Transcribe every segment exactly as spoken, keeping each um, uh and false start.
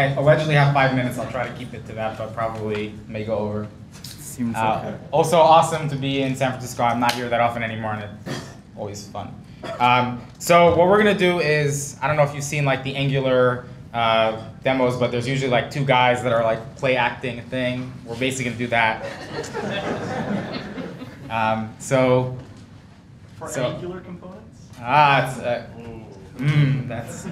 I allegedly have five minutes. I'll try to keep it to that, but probably may go over. Seems uh, okay. Also awesome to be in San Francisco. I'm not here that often anymore, and it's always fun. Um, so what we're going to do is, I don't know if you've seen like the Angular uh, demos, but there's usually like two guys that are like play acting a thing. We're basically going to do that. um, so, For so, Angular components? Ah, it's... Uh, Mmm, that's...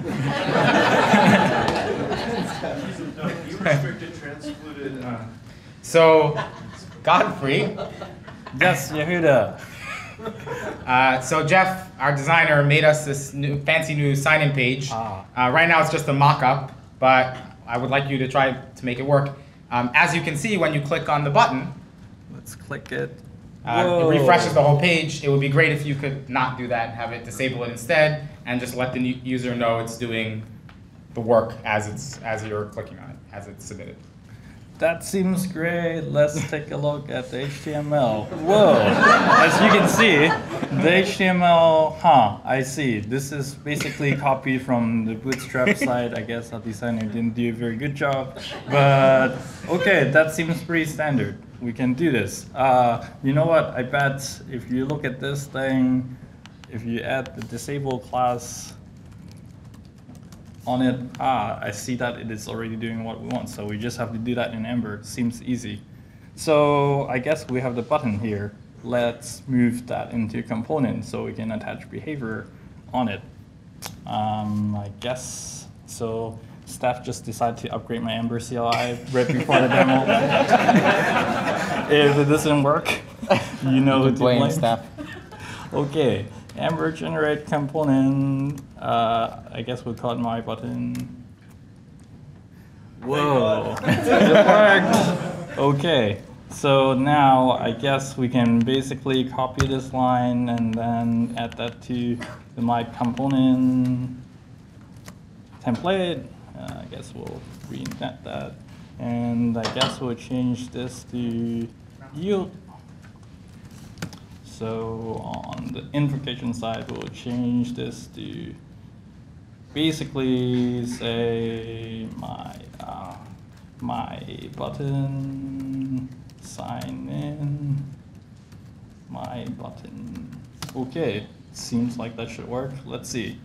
You restricted, transcluded... Uh, so, Godfrey. Yes, Yehuda. Uh, so Jeff, our designer, made us this new, fancy new sign-in page. Ah. Uh, right now it's just a mock-up, but I would like you to try to make it work. Um, as you can see, when you click on the button... Let's click it. Uh, it refreshes the whole page. It would be great if you could not do that and have it disable it instead and just let the new user know it's doing the work as, it's, as you're clicking on it, as it's submitted. That seems great. Let's take a look at the H T M L. Whoa. As you can see, the H T M L, huh, I see. This is basically copied from the Bootstrap side. I guess our designer didn't do a very good job. But OK, that seems pretty standard. We can do this. Uh, you know what? I bet if you look at this thing, if you add the disable class on it, ah, I see that it is already doing what we want. So we just have to do that in Ember. Seems easy. So I guess we have the button here. Let's move that into component so we can attach behavior on it. Um, I guess so. Steph just decided to upgrade my Ember C L I right before the demo. If it doesn't work, you know who to blame. Steph. OK, Ember generate component. Uh, I guess we'll call it my button. Whoa, it worked. OK, so now I guess we can basically copy this line and then add that to the my component template. Uh, I guess we'll reinvent that. And I guess we'll change this to yield. So on the invocation side, we'll change this to basically say my, uh, my button, sign in, my button. OK, seems like that should work. Let's see.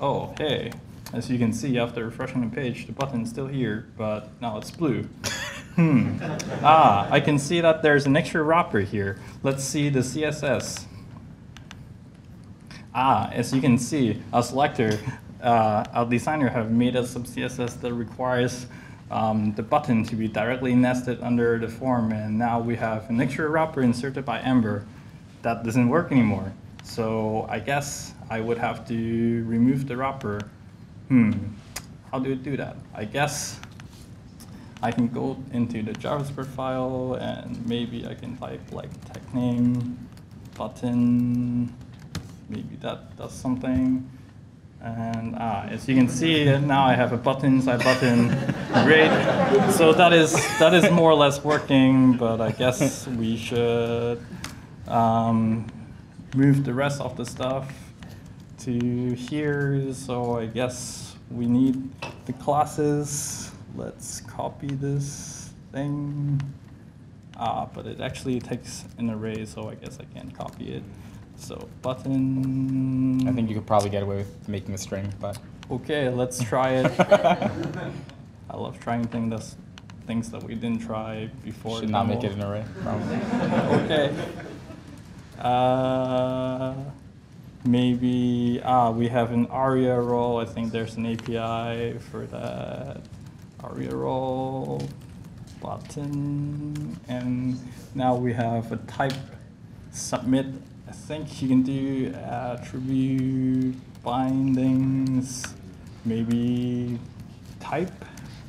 Oh, hey. As you can see, after refreshing the page, the button's still here, but now it's blue. Hmm. Ah, I can see that there's an extra wrapper here. Let's see the C S S. Ah, as you can see, our selector, uh, our designer have made us some C S S that requires um, the button to be directly nested under the form, and now we have an extra wrapper inserted by Ember. That doesn't work anymore. So I guess I would have to remove the wrapper. Hmm, how do we do that? I guess I can go into the JavaScript file and maybe I can type like tag name, button, maybe that does something. And ah, as you can see, now I have a button side button. Great. So that is, that is more or less working, but I guess we should um, move the rest of the stuff to here. So I guess we need the classes. Let's copy this thing. Ah, but it actually takes an array, so I guess I can't copy it. So button. I think you could probably get away with making a string, but. OK, let's try it. I love trying things that's things that we didn't try before. Should not make it an array, probably. OK. Uh, Maybe ah, we have an ARIA role. I think there's an A P I for that ARIA role button. And now we have a type submit. I think you can do attribute bindings, maybe type.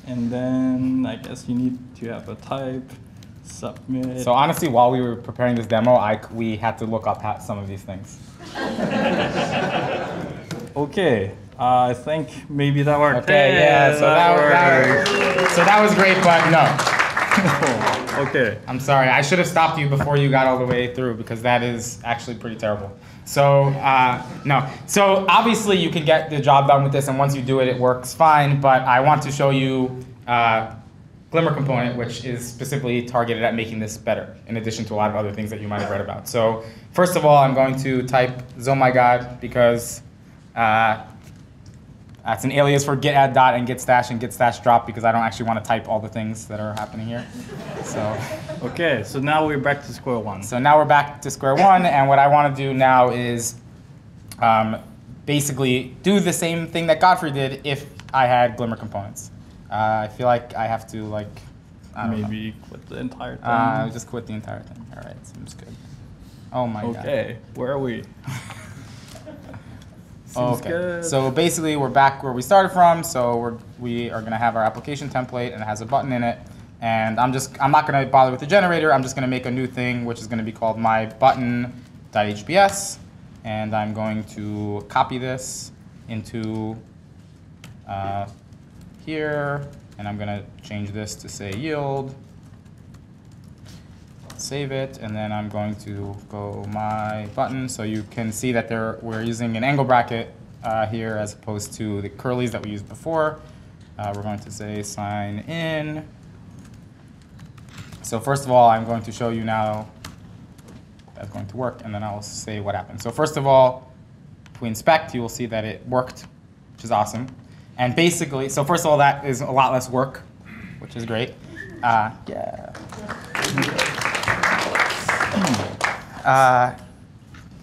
And then I guess you need to have a type submit. So honestly, while we were preparing this demo, I, we had to look up how, some of these things. OK, uh, I think maybe that worked. OK, yeah, yeah so, that that was, that was, so that was great, but no. Okay. I'm sorry. I should have stopped you before you got all the way through, because that is actually pretty terrible. So uh, no. So obviously you can get the job done with this, and once you do it, it works fine. But I want to show you uh, Glimmer component, which is specifically targeted at making this better, in addition to a lot of other things that you might have read about. So first of all, I'm going to type zomygod, because uh, that's an alias for git add dot and git stash and git stash drop, because I don't actually want to type all the things that are happening here. So okay, so now we're back to square one. So now we're back to square one, and what I want to do now is um, basically do the same thing that Godfrey did if I had Glimmer components. Uh, I feel like I have to like I don't maybe know. quit the entire thing. Uh, just quit the entire thing. All right, seems good. Oh my okay, god. Okay, where are we? Okay. Good. So basically, we're back where we started from. So we're, we are going to have our application template, and it has a button in it. And I'm just I'm not going to bother with the generator. I'm just going to make a new thing, which is going to be called my button dot H P S, and I'm going to copy this into uh, here, and I'm going to change this to say yield. Save it, and then I'm going to go my button. So you can see that there we're using an angle bracket uh, here as opposed to the curlies that we used before. Uh, we're going to say sign in. So first of all, I'm going to show you now that's going to work, and then I'll say what happened. So first of all, if we inspect, you will see that it worked, which is awesome. And basically, so first of all, that is a lot less work, which is great. Uh, yeah. Uh,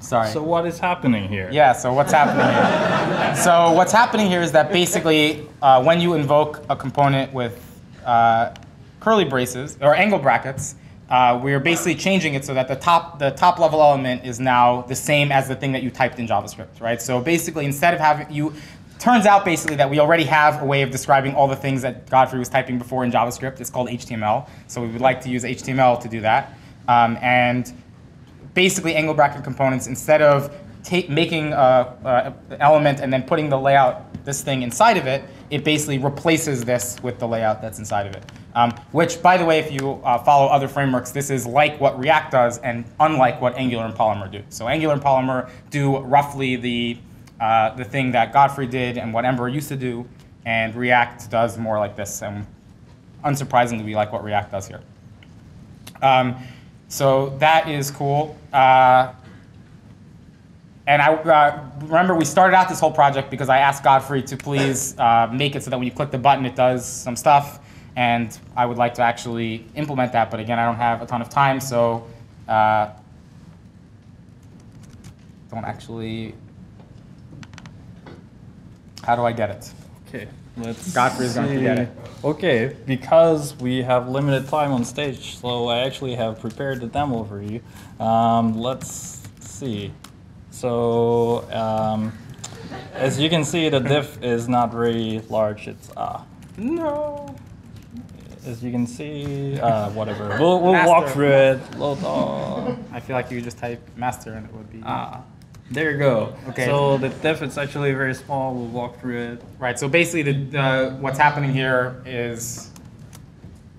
sorry. So what is happening here? Yeah, so what's happening here? So what's happening here is that basically uh, when you invoke a component with uh, curly braces or angle brackets, uh, we're basically changing it so that the top, the top level element is now the same as the thing that you typed in JavaScript, right? So basically instead of having you, turns out basically that we already have a way of describing all the things that Godfrey was typing before in JavaScript. It's called H T M L. So we would like to use H T M L to do that. Um, and basically angle bracket components, instead of take, making an element and then putting the layout, this thing inside of it, it basically replaces this with the layout that's inside of it. Um, which, by the way, if you uh, follow other frameworks, this is like what React does and unlike what Angular and Polymer do. So Angular and Polymer do roughly the, uh, the thing that Godfrey did and what Ember used to do, and React does more like this. And unsurprisingly, we like what React does here. Um, So that is cool. Uh, and I uh, remember we started out this whole project because I asked Godfrey to please uh, make it so that when you click the button, it does some stuff. And I would like to actually implement that. But again, I don't have a ton of time. So uh, don't actually. How do I get it? OK. Let's Godfrey's going to get it. OK, because we have limited time on stage, so I actually have prepared the demo for you. Um, let's see. So um, as you can see, the diff is not very large. It's ah. Uh, no. As you can see, uh, whatever. We'll, we'll walk through it. I feel like you could just type master, and it would be. Ah. Uh, There you go. Okay. So the diff is actually very small. We'll walk through it. Right. So basically, the, uh, what's happening here is,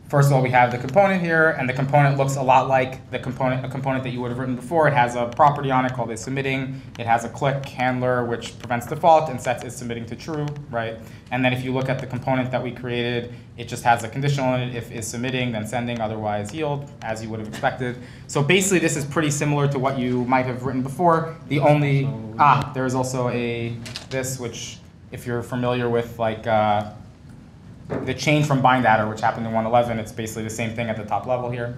first of all, we have the component here, and the component looks a lot like the component, a component that you would have written before. It has a property on it called is submitting. It has a click handler which prevents default and sets is submitting to true, right? And then if you look at the component that we created, it just has a conditional in it. If is submitting, then sending, otherwise yield, as you would have expected. So basically, this is pretty similar to what you might have written before. The only ah, there is also a this which, if you're familiar with like. Uh, The change from bind adder, which happened in one eleven, it's basically the same thing at the top level here,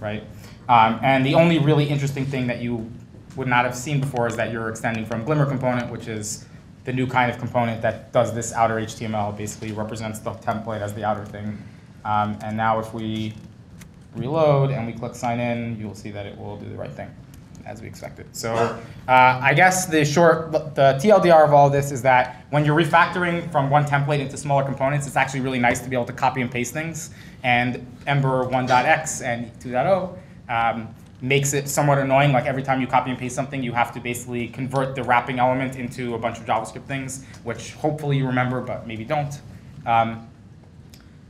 right? Um, and the only really interesting thing that you would not have seen before is that you're extending from Glimmer component, which is the new kind of component that does this outer H T M L, basically represents the template as the outer thing. Um, and now if we reload and we click sign in, you'll see that it will do the right thing, as we expected. So uh, I guess the short, the T L D R of all this is that when you're refactoring from one template into smaller components, it's actually really nice to be able to copy and paste things. And Ember one dot X and two point oh um, makes it somewhat annoying. Like every time you copy and paste something, you have to basically convert the wrapping element into a bunch of JavaScript things, which hopefully you remember, but maybe don't. Um,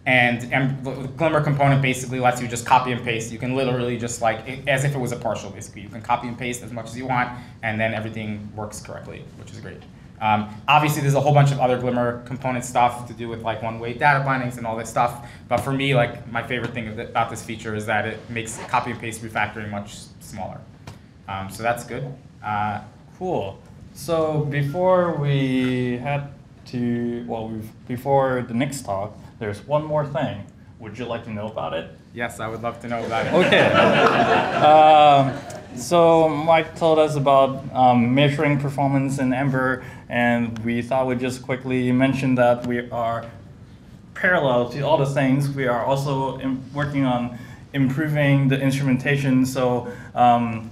And, and the Glimmer component basically lets you just copy and paste. You can literally just like, it, as if it was a partial basically. You can copy and paste as much as you want, and then everything works correctly, which is great. Um, obviously, there's a whole bunch of other Glimmer component stuff to do with like one-way data bindings and all this stuff. But for me, like my favorite thing about this feature is that it makes copy and paste refactoring much smaller. Um, so that's good. Uh, cool. So before we head to, well, we've, before the next talk, there's one more thing. Would you like to know about it? Yes, I would love to know about it. Okay. um, so Mike told us about um, measuring performance in Ember, and we thought we'd just quickly mention that we are parallel to all the things. We are also working on improving the instrumentation, so um,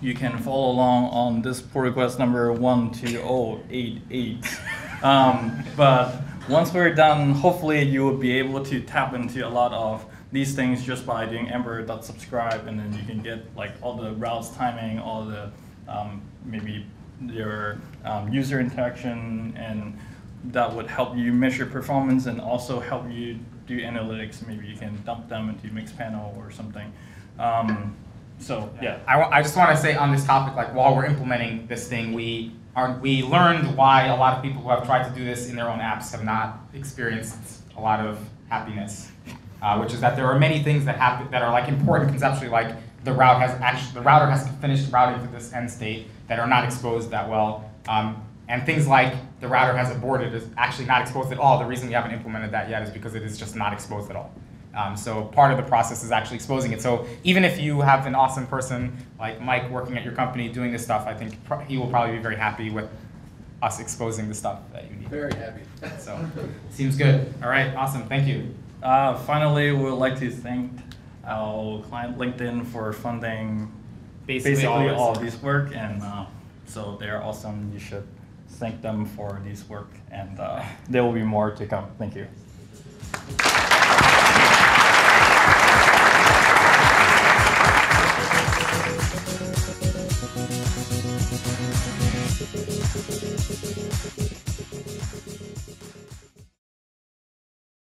you can follow along on this pull request number one two zero eight eight. Um, but once we're done, hopefully you will be able to tap into a lot of these things just by doing ember dot subscribe, and then you can get like all the routes timing, all the um, maybe your um, user interaction, and that would help you measure performance and also help you do analytics. Maybe you can dump them into Mixpanel or something. Um, so yeah, I, I just want to say on this topic, like while we're implementing this thing, we are we learned why a lot of people who have tried to do this in their own apps have not experienced a lot of happiness. Uh, which is that there are many things that happen that are like important conceptually, like the route has actually the router has finished routing to this end state that are not exposed that well, um, and things like the router has aborted is actually not exposed at all. The reason we haven't implemented that yet is because it is just not exposed at all. Um, so part of the process is actually exposing it. So even if you have an awesome person like Mike working at your company doing this stuff, I think he will probably be very happy with us exposing the stuff that you need. Very happy. So seems good. All right, awesome. Thank you. Uh, finally, we would like to thank our client LinkedIn for funding basically, basically all of this work, and uh, so they're awesome. You should thank them for this work, and uh, there will be more to come. Thank you.